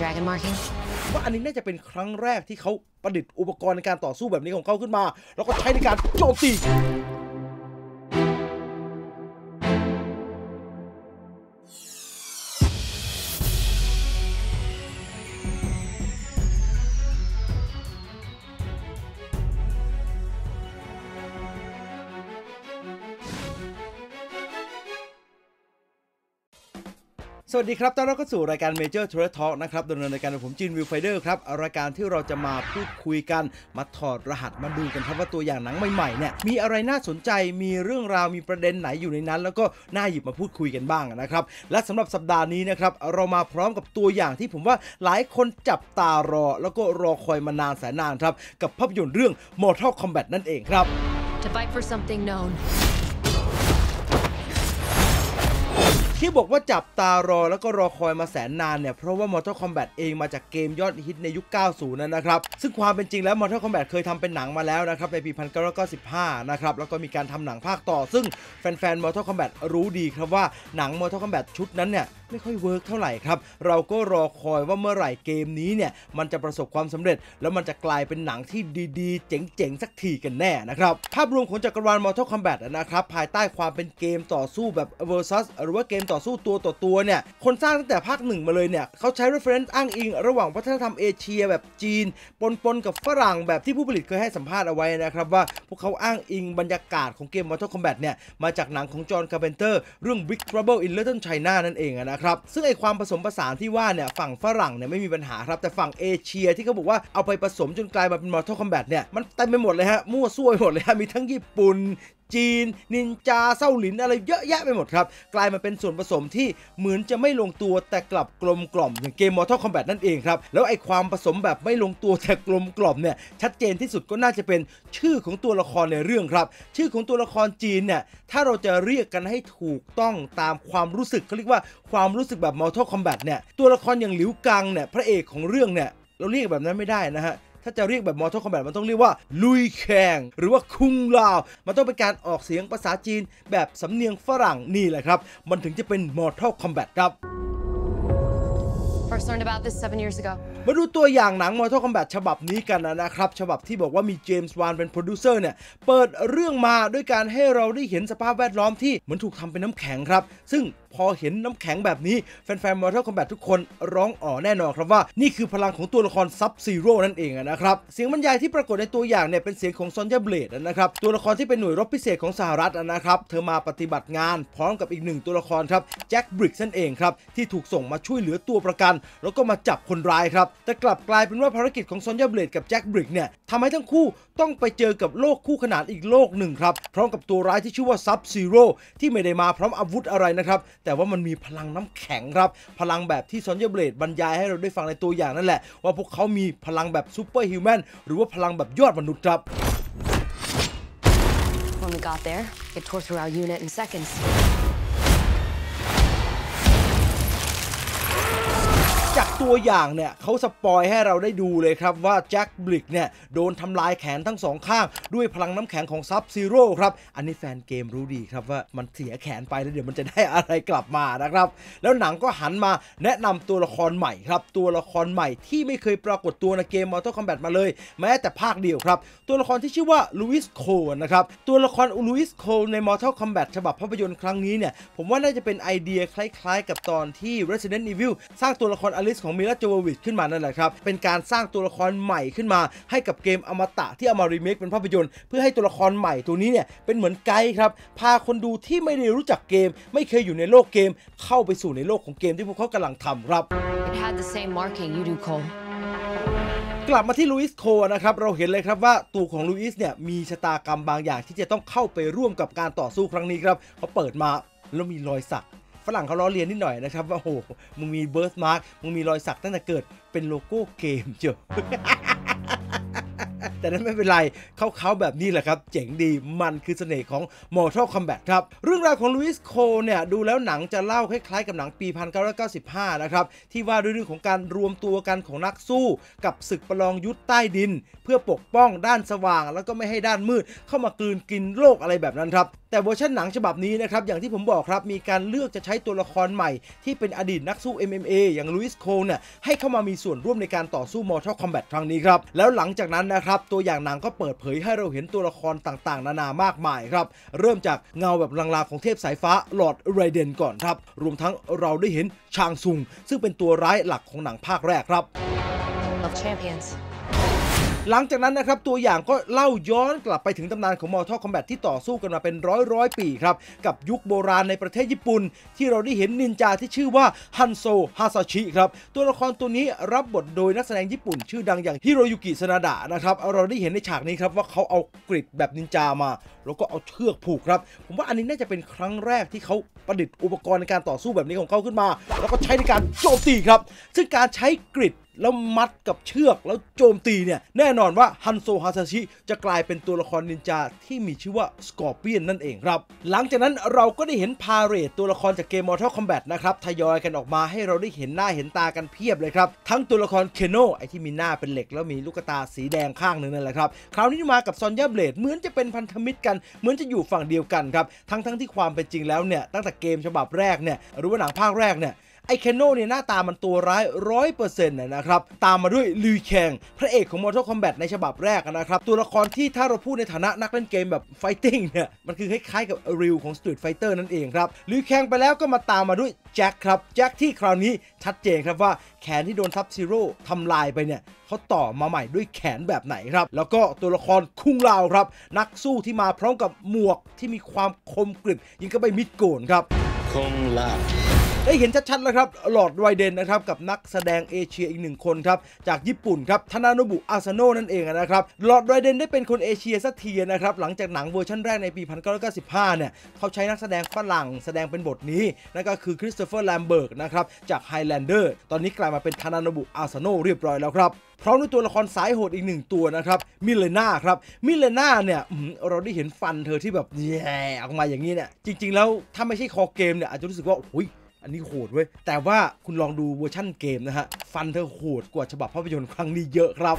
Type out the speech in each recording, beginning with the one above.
dragon marking ว่าอันนี้น่าจะเป็นครั้งแรกที่เขาประดิษฐ์อุปกรณ์ในการต่อสู้แบบนี้ของเขาขึ้นมาแล้วก็ใช้ในการโจมตีสวัสดีครับตอนนี้ก็สู่รายการ Major Turret Talk นะครับดำเนินรายการโดยผมจีนวิวไฟเดอร์ครับรายการที่เราจะมาพูดคุยกันมาถอดรหัสมาดูกันครับว่าตัวอย่างหนังใหม่ๆเนี่ยมีอะไรน่าสนใจมีเรื่องราวมีประเด็นไหนอยู่ในนั้นแล้วก็น่าหยิบมาพูดคุยกันบ้างนะครับและสำหรับสัปดาห์นี้นะครับเรามาพร้อมกับตัวอย่างที่ผมว่าหลายคนจับตารอแล้วก็รอคอยมานานแสนนานครับกับภาพยนตร์เรื่อง Mortal Kombat นั่นเองครับ To fight for something knownที่บอกว่าจับตารอแล้วก็รอคอยมาแสนนานเนี่ยเพราะว่า Mortal Kombat เองมาจากเกมยอดฮิตในยุค 90 นะครับซึ่งความเป็นจริงแล้ว Mortal Kombat เคยทำเป็นหนังมาแล้วนะครับในปี 1995 นะครับแล้วก็มีการทำหนังภาคต่อซึ่งแฟนๆ Mortal Kombat รู้ดีครับว่าหนัง Mortal Kombat ชุดนั้นเนี่ยไม่ค่อยเวิร์กเท่าไหร่ครับเราก็รอคอยว่าเมื่อไหร่เกมนี้เนี่ยมันจะประสบความสำเร็จแล้วมันจะกลายเป็นหนังที่ดีๆเจ๋งๆสักทีกันแน่นะครับภาพรวมของจักรวาล Mortal Kombat นะครับภายใต้ความเป็นเกมต่อสู้แบบ versus หรือว่าเกมต่อสู้ตัวต่อตัวเนี่ยคนสร้างตั้งแต่ภาค 1 มาเลยเนี่ยเขาใช้ reference อ้างอิงระหว่างวัฒนธรรมเอเชียแบบจีนปนกับฝรั่งแบบที่ผู้ผลิตเคยให้สัมภาษณ์เอาไว้นะครับว่าพวกเขาอ้างอิงบรรยากาศของเกม Mortal Kombat เนี่ยมาจากหนังของจอห์น คาร์เพนเตอร์เรื่อง Big Trouble in Little China นั่นเองนะซึ่งไอความผสมผสานที่ว่าเนี่ยฝั่งฝรั่งเนี่ยไม่มีปัญหาครับแต่ฝั่งเอเชียที่เขาบอกว่าเอาไปผสมจนกลายมาเป็น Mortal Kombat เนี่ยมันเต็มไปหมดเลยฮะมั่วซั่วหมดเลยฮะมีทั้งญี่ปุ่นจีนนินจาเซาหลินอะไรเยอะแยะไปหมดครับกลายมาเป็นส่วนผสมที่เหมือนจะไม่ลงตัวแต่กลับกลมกล่อมอย่างเกม Mortal Kombat นั่นเองครับแล้วไอความผสมแบบไม่ลงตัวแต่กลมกล่อมเนี่ยชัดเจนที่สุดก็น่าจะเป็นชื่อของตัวละครในเรื่องครับชื่อของตัวละครจีนเนี่ยถ้าเราจะเรียกกันให้ถูกต้องตามความรู้สึกเขาเรียกว่าความรู้สึกแบบ Mortal Kombat เนี่ยตัวละครอย่างหลิวกังเนี่ยพระเอกของเรื่องเนี่ยเราเรียกแบบนั้นไม่ได้นะฮะถ้าจะเรียกแบบ Mortal Kombat มันต้องเรียกว่าลุยแข่งหรือว่าคุงลาวมันต้องเป็นการออกเสียงภาษาจีนแบบสำเนียงฝรั่งนี่แหละครับมันถึงจะเป็น Mortal Kombat ครับมาดูตัวอย่างหนัง Mortal Kombat ฉบับนี้กันนะครับฉบับที่บอกว่ามีเจมส์ วานเป็นโปรดิวเซอร์เนี่ยเปิดเรื่องมาด้วยการให้เราได้เห็นสภาพแวดล้อมที่เหมือนถูกทำเป็นน้ำแข็งครับซึ่งพอเห็นน้ำแข็งแบบนี้แฟนๆ Mortal Kombat ทุกคนร้องอ๋อแน่นอนครับว่านี่คือพลังของตัวละครซับซีโร่นั่นเองนะครับเสียงบรรยายที่ปรากฏในตัวอย่างเนี่ยเป็นเสียงของซอนยาเบลดนะครับตัวละครที่เป็นหน่วยรบพิเศษของสหรัฐนะครับเธอมาปฏิบัติงานพร้อมกับอีกหนึ่งตัวละครครับแจ็คบริกนั่นเองครับที่ถูกส่งมาช่วยเหลือตัวประกันแล้วก็มาจับคนร้ายครับแต่กลับกลายเป็นว่าภารกิจของซอนยาเบลดกับแจ็คบริกเนี่ยทำให้ทั้งคู่ต้องไปเจอกับโลกคู่ขนานอีกโลกหนึ่งครับพร้อมกับตัวร้ายที่ชื่อว่าซับซีโร่ที่ไม่ได้มาพร้อมอาวุธอะไรนะครับแต่ว่ามันมีพลังน้ำแข็งครับพลังแบบที่ซอนยาเบลดบรรยายให้เราได้ฟังในตัวอย่างนั่นแหละว่าพวกเขามีพลังแบบซูเปอร์ฮิวแมนหรือว่าพลังแบบยอดมนุษย์ครับจากตัวอย่างเนี่ยเขาสปอยให้เราได้ดูเลยครับว่าแจ็คบลิกเนี่ยโดนทำลายแขนทั้งสองข้างด้วยพลังน้ำแข็งของซับซีโร่ครับอันนี้แฟนเกมรู้ดีครับว่ามันเสียแขนไปแล้วเดี๋ยวมันจะได้อะไรกลับมานะครับแล้วหนังก็หันมาแนะนำตัวละครใหม่ครับตัวละครใหม่ที่ไม่เคยปรากฏตัวในเกม Mortal Kombat มาเลยแม้แต่ภาคเดียวครับตัวละครที่ชื่อว่าลูอิสโคลนะครับตัวละครลูอิสโคลใน Mortal Kombat ฉบับภาพยนตร์ครั้งนี้เนี่ยผมว่าน่าจะเป็นไอเดียคล้ายๆกับตอนที่ Resident Evil สร้างตัวละครของมิราโจวิชขึ้นมานั่นแหละครับเป็นการสร้างตัวละครใหม่ขึ้นมาให้กับเกมอมตะที่เอามารีเมคเป็นภาพยนตร์เพื่อให้ตัวละครใหม่ตัวนี้เนี่ยเป็นเหมือนไกด์ครับพาคนดูที่ไม่ได้รู้จักเกมไม่เคยอยู่ในโลกเกมเข้าไปสู่ในโลกของเกมที่พวกเขากำลังทำครับกลับมาที่ลูอิสโคนะครับเราเห็นเลยครับว่าตัวของลูอิสเนี่ยมีชะตากรรมบางอย่างที่จะต้องเข้าไปร่วมกับการต่อสู้ครั้งนี้ครับเขาเปิดมาแล้วมีรอยสักฝรั่งเขาล้อเลียนนิดหน่อยนะครับว่าโอ้มึงมีเบิร์ธมาร์กมึงมีรอยสักตั้งแต่เกิดเป็นโลโก้เกมเจ้า แต่นั้นไม่เป็นไรเขาแบบนี้แหละครับเจ๋งดีมันคือเสน่ห์ของ Mortal Kombat ครับเรื่องราวของลุยส์โคเนี่ยดูแล้วหนังจะเล่าคล้ายๆกับหนังปี1995นะครับที่ว่าด้วยเรื่องของการรวมตัวกันของนักสู้กับศึกประลองยุทธใต้ดินเพื่อปกป้องด้านสว่างแล้วก็ไม่ให้ด้านมืดเข้ามากลืนกินโลกอะไรแบบนั้นครับแต่เวอร์ชันหนังฉบับนี้นะครับอย่างที่ผมบอกครับมีการเลือกจะใช้ตัวละครใหม่ที่เป็นอดีตนักสู้ MMA อย่างลุยส์โคเนี่ยให้เข้ามามีส่วนร่วมในการต่อสู้ Mortal Kombat ครั้งนี้ครับแล้วหลังจากนั้นนะครับตัวอย่างหนังก็เปิดเผยให้เราเห็นตัวละครต่างๆนานามากมายครับเริ่มจากเงาแบบลางๆของเทพสายฟ้าลอร์ดไรเดนก่อนครับรวมทั้งเราได้เห็นชางซุงซึ่งเป็นตัวร้ายหลักของหนังภาคแรกครับหลังจากนั้นนะครับตัวอย่างก็เล่าย้อนกลับไปถึงตำนานของ Mortal Kombat ที่ต่อสู้กันมาเป็นร้อยปีครับกับยุคโบราณในประเทศญี่ปุ่นที่เราได้เห็นนินจาที่ชื่อว่าฮันโซฮาซาชิครับตัวละครตัวนี้รับบทโดยนักแสดงญี่ปุ่นชื่อดังอย่างฮิโรยุกิซานาดะนะครับเราได้เห็นในฉากนี้ครับว่าเขาเอากริดแบบนินจามาแล้วก็เอาเชือกผูกครับผมว่าอันนี้น่าจะเป็นครั้งแรกที่เขาประดิษฐ์อุปกรณ์ในการต่อสู้แบบนี้ของเขาขึ้นมาแล้วก็ใช้ในการโจมตีครับซึ่งการใช้กริดแล้วมัดกับเชือกแล้วโจมตีเนี่ยแน่นอนว่าฮันโซฮาซาชิจะกลายเป็นตัวละครนินจาที่มีชื่อว่าสกอร์เปียนนั่นเองครับหลังจากนั้นเราก็ได้เห็นพาเรดตัวละครจากเกม Mortal Kombat นะครับทยอยกันออกมาให้เราได้เห็นหน้าเห็นตากันเพียบเลยครับทั้งตัวละครเคโนไอที่มีหน้าเป็นเหล็กแล้วมีลูกตาสีแดงข้างหนึ่งนั่นแหละครับคราวนี้มากับซอนย่าเบลดเหมือนจะเป็นพันธมิตรกันเหมือนจะอยู่ฝั่งเดียวกันครับทั้งที่ความเป็นจริงแล้วเนี่ยตั้งแต่เกมฉบับแรกเนี่ยหรือว่าหนังภาคแรกเนี่ยไอเคนโน่เนี่ยหน้าตามันตัวร้าย 100% นะครับตามมาด้วยลุยแคงพระเอกของ Mortal Kombat ในฉบับแรกนะครับตัวละครที่ถ้าเราพูดในฐานะนักเล่นเกมแบบไฟติ้งเนี่ยมันคือคล้ายๆกับริวของ Street Fighter นั่นเองครับลุยแคงไปแล้วก็มาตามมาด้วยแจ็คครับแจ็คที่คราวนี้ชัดเจนครับว่าแขนที่โดนซับซีโร่ทำลายไปเนี่ยเขาต่อมาใหม่ด้วยแขนแบบไหนครับแล้วก็ตัวละครคุงลาวครับนักสู้ที่มาพร้อมกับหมวกที่มีความคมกริบยิงก็ไปมิดโกนครับคุงลาวได้เห็นชัดๆแล้วครับหลอร์ดไรเดนนะครับกับนักแสดงเอเชียอีกหนึ่งคนครับจากญี่ปุ่นครับทานาโนบุ อาซาโนะนั่นเองนะครับหลอร์ดไรเดนได้เป็นคนเอเชียสักทีนะครับหลังจากหนังเวอร์ชันแรกในปี1995เนี่ยเขาใช้นักแสดงฝรั่งแสดงเป็นบทนี้นั่นก็คือคริสโตเฟอร์ แลมเบิร์กนะครับจากไฮแลนเดอร์ตอนนี้กลายมาเป็นทานาโนบุ อาซาโนะเรียบร้อยแล้วครับพร้อมด้วยตัวละครสายโหดอีกหนึ่งตัวนะครับมิเลน่าครับมิเลน่าเนี่ยเราได้เห็นฟันเธอที่แบบแย่ออกมาอย่างนี้เนี่ยจริงๆแล้วถ้าไม่ใช่คอเกมเนี่ยอาจจะรู้สึกว่าโอ้ยอันนี้โหดเว้ยแต่ว่าคุณลองดูเวอร์ชั่นเกมนะฮะฟันเธอโหดกว่าฉบับภาพยนตร์ครั้งนี้เยอะครับ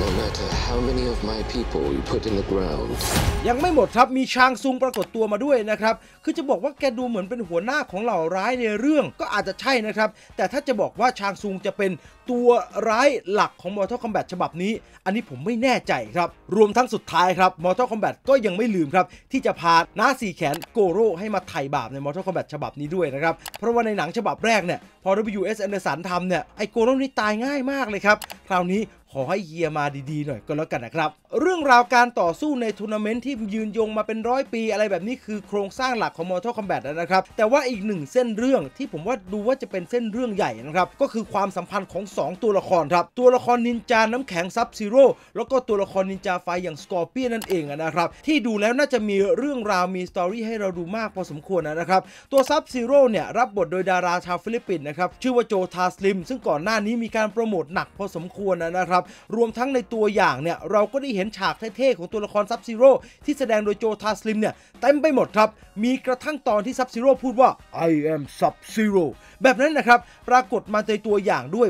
ยังไม่หมดครับมีชางซุงปรากฏตัวมาด้วยนะครับคือจะบอกว่าแกดูเหมือนเป็นหัวหน้าของเหล่าร้ายในเรื่องก็อาจจะใช่นะครับแต่ถ้าจะบอกว่าชางซุงจะเป็นตัวร้ายหลักของ Mortal Kombat ฉบับนี้อันนี้ผมไม่แน่ใจครับรวมทั้งสุดท้ายครับ Mortal Kombat ก็ยังไม่ลืมครับที่จะพาหน้าสี่แขนโกโร่ให้มาไถ่บาปใน Mortal Kombat ฉบับนี้ด้วยนะครับเพราะว่าในหนังฉบับแรกเนี่ยพอ W.S. Anderson ทำเนี่ยไอโกโร่นี่ตายง่ายมากเลยครับคราวนี้ขอให้เฮียมาดีๆหน่อยก็แล้วกันนะครับเรื่องราวการต่อสู้ในทัวร์นาเมนต์ที่ยืนยงมาเป็นร้อยปีอะไรแบบนี้คือโครงสร้างหลักของ Mortal Kombat นะครับแต่ว่าอีกหนึ่งเส้นเรื่องที่ผมว่าดูว่าจะเป็นเส้นเรื่องใหญ่นะครับก็คือความสัมพันธ์ของ2ตัวละครครับตัวละครนินจาน้ำแข็งซับซีโร่แล้วก็ตัวละครนินจาไฟอย่างสกอร์เปียนนั่นเองนะครับที่ดูแล้วน่าจะมีเรื่องราวมีสตอรี่ให้เราดูมากพอสมควรนะครับตัวซับซีโร่เนี่ยรับบทโดยดาราชาวฟิลิปปินส์นะครับชื่อว่าโจทาสลิมซึ่งก่อนหน้านี้มีการโปรโมทหนักพอสมควรนะครับรวมทั้งในตัวอย่างเนี่ยเราก็ได้เห็นฉากเท่ๆของตัวละครซับซีโร่ที่แสดงโดยโจทาสลิมเนี่ยเต็มไปหมดครับมีกระทั่งตอนที่ซับซีโร่พูดว่า I am Sub-Zero แบบนั้นนะครับปรากฏมาในตัวอย่างด้วย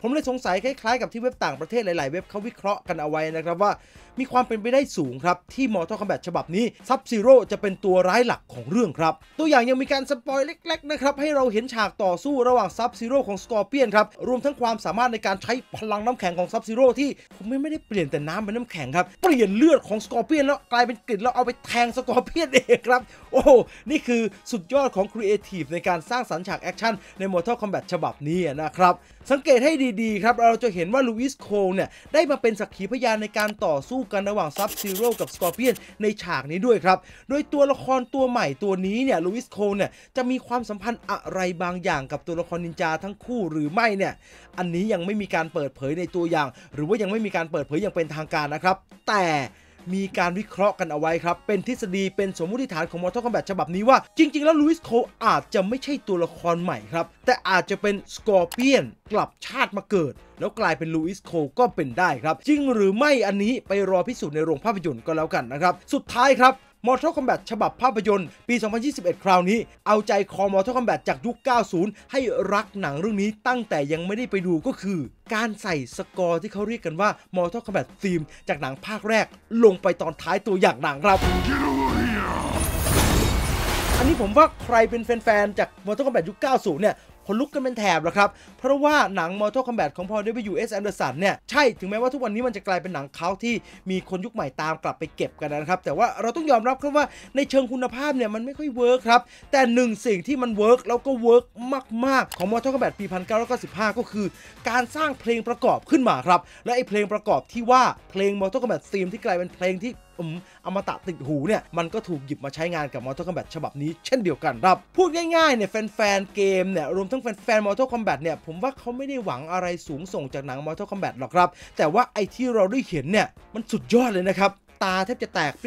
ผมเลยสงสัยคล้ายๆกับที่เว็บต่างประเทศหลายๆเว็บเขาวิเคราะห์กันเอาไว้นะครับว่ามีความเป็นไปได้สูงครับที่ Mortal Kombat ฉบับนี้ซับซีโร่จะเป็นตัวร้ายหลักของเรื่องครับตัวอย่างยังมีการสปอยเล็กๆนะครับให้เราเห็นฉากต่อสู้ระหว่างซับซีโร่ของสกอร์เปียนครับรวมทั้งความสามารถในการใช้พลังน้ำแข็งของซับซีโร่ที่ผมไม่ได้เปลี่ยนแต่น้ำเป็นน้ำแข็งครับเปลี่ยนเลือดของสกอร์เปียนแล้วกลายเป็นกริดแล้วเอาไปแทงสกอร์เปียนเองครับโอ้นี่คือสุดยอดของครีเอทีฟในการสร้างสรรค์ฉากแอคชั่นใน Mortal Kombat ฉบับนี้นะครับสังเกตให้ดีๆครับเราจะเห็นว่าลุยส์โคลเนี่ยได้มาเป็นสักขีพยานในการต่อสู้กันระหว่างซับซีโร่กับสกอร์เปียนในฉากนี้ด้วยครับโดยตัวละครตัวใหม่ตัวนี้เนี่ยลุยส์โคลเนี่ยจะมีความสัมพันธ์อะไรบางอย่างกับตัวละครนินจาทั้งคู่หรือไม่เนี่ยอันนี้ยังไม่มีการเปิดเผยในตัวอย่างหรือว่ายังไม่มีการเปิดเผยอย่างเป็นทางการนะครับแต่ มีการวิเคราะห์กันเอาไว้ครับเป็นทฤษฎีเป็นสมมติฐานของ Mortal Kombat ฉบับนี้ว่าจริงๆแล้วลุยส์โคอาจจะไม่ใช่ตัวละครใหม่ครับแต่อาจจะเป็นสกอร์เปียนกลับชาติมาเกิดแล้วกลายเป็นลุยส์โคก็เป็นได้ครับจริงหรือไม่อันนี้ไปรอพิสูจน์ในโรงภาพยนตร์ก็แล้วกันนะครับสุดท้ายครับMortal Kombat ฉบับภาพยนตร์ปี 2021 คราวนี้เอาใจคอ Mortal Kombat จากยุค 90 ให้รักหนังเรื่องนี้ตั้งแต่ยังไม่ได้ไปดูก็คือการใส่สกอร์ที่เขาเรียกกันว่า Mortal Kombat Theme จากหนังภาคแรกลงไปตอนท้ายตัวอย่างหนังครับอันนี้ผมว่าใครเป็นแฟนๆจาก Mortal Kombat ยุค 90 เนี่ยคนลุกกันเป็นแถบแล้วครับเพราะว่าหนัง Mortal Kombat ของ Paul W.S. Anderson เนี่ยใช่ถึงแม้ว่าทุกวันนี้มันจะกลายเป็นหนังเขาที่มีคนยุคใหม่ตามกลับไปเก็บกันนะครับแต่ว่าเราต้องยอมรับครับว่าในเชิงคุณภาพเนี่ยมันไม่ค่อยเวิร์กครับแต่หนึ่งสิ่งที่มันเวิร์กแล้วก็เวิร์กมากๆของ Mortal Kombat ปี 1995 ก็คือการสร้างเพลงประกอบขึ้นมาครับและไอ้เพลงประกอบที่ว่าเพลง Mortal Kombat Theme ที่กลายเป็นเพลงที่อมตะติดหูเนี่ยมันก็ถูกหยิบมาใช้งานกับ Mortal Kombat ฉบับนี้เช่นเดียวกันครับพูดง่ายๆเนี่ยแฟนๆเกมเนี่ยรวมทั้งแฟน Mortal Kombat เนี่ยผมว่าเขาไม่ได้หวังอะไรสูงส่งจากหนัง Mortal Kombat หรอกครับแต่ว่าไอ้ที่เราได้เห็นเนี่ยมันสุดยอดเลยนะครับตาแทบจะแตกเป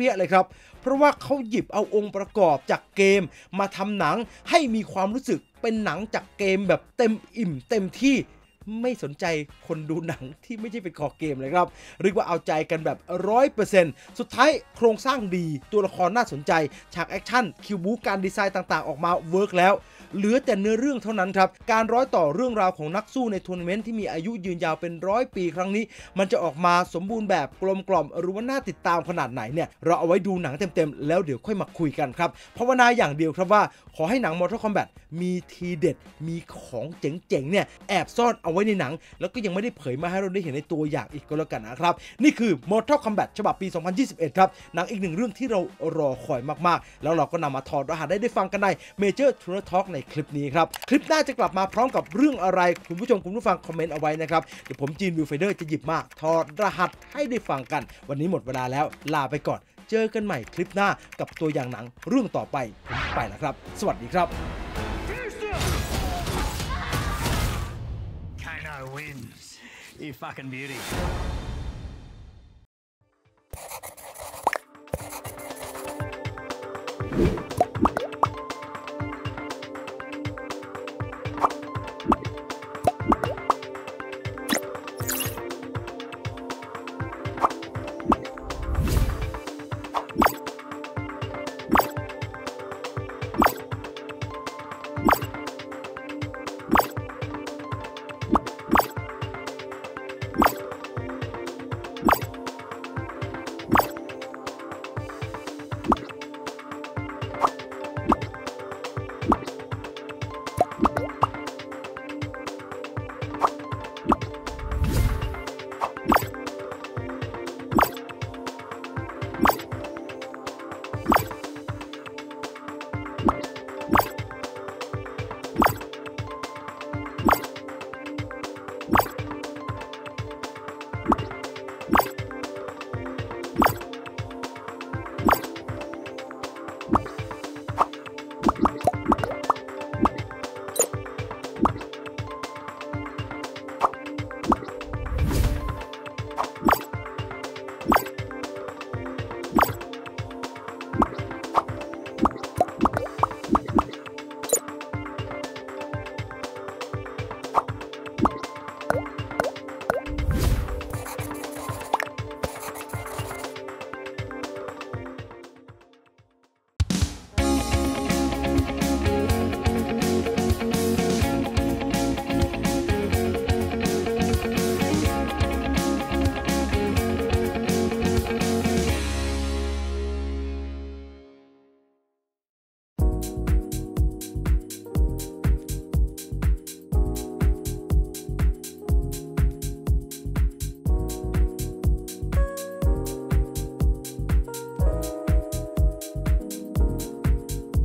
รี้ยๆเลยครับเพราะว่าเขาหยิบเอาองค์ประกอบจากเกมมาทำหนังให้มีความรู้สึกเป็นหนังจากเกมแบบเต็มอิ่มเต็มที่ไม่สนใจคนดูหนังที่ไม่ใช่เป็นคอเกมเลยครับเรียกว่าเอาใจกันแบบ 100% สุดท้ายโครงสร้างดีตัวละครน่าสนใจฉากแอคชั่นคิวบูการดีไซน์ต่างๆออกมาเวิร์กแล้วเหลือแต่เนื้อเรื่องเท่านั้นครับการร้อยต่อเรื่องราวของนักสู้ในทัวร์นาเมนต์ที่มีอายุยืนยาวเป็นร้อยปีครั้งนี้มันจะออกมาสมบูรณ์แบบกลมกล่อมหรือว่าน่าติดตามขนาดไหนเนี่ยเราเอาไว้ดูหนังเต็มๆแล้วเดี๋ยวค่อยมาคุยกันครับภาวนาอย่างเดียวครับว่าขอให้หนัง Mortal Kombat มีทีเด็ดมีของเจ๋งๆเนี่ยแอบซ่อนเอาไว้ในหนังแล้วก็ยังไม่ได้เผยมาให้เราได้เห็นในตัวอย่างอีกก็แล้วกันนะครับนี่คือ Mortal Kombat ฉบับปี 2021 ครับหนังอีกหนึ่งเรื่องที่เรารอคอยมากๆแล้วเราก็นำมาถอดรหัสได้ฟังกันใน Major Trailer Talk ในคลิปนี้ครับคลิปหน้าจะกลับมาพร้อมกับเรื่องอะไรคุณผู้ชมคุณผู้ฟังคอมเมนต์เอาไว้นะครับเดี๋ยวผมจีนวิวไฟเดอร์จะหยิบมาถอดรหัสให้ได้ฟังกันวันนี้หมดเวลาแล้วลาไปก่อนเจอกันใหม่คลิปหน้ากับตัวอย่างหนังเรื่องต่อไปไปแล้วครับสวัสดีครับWins, you fucking beauty.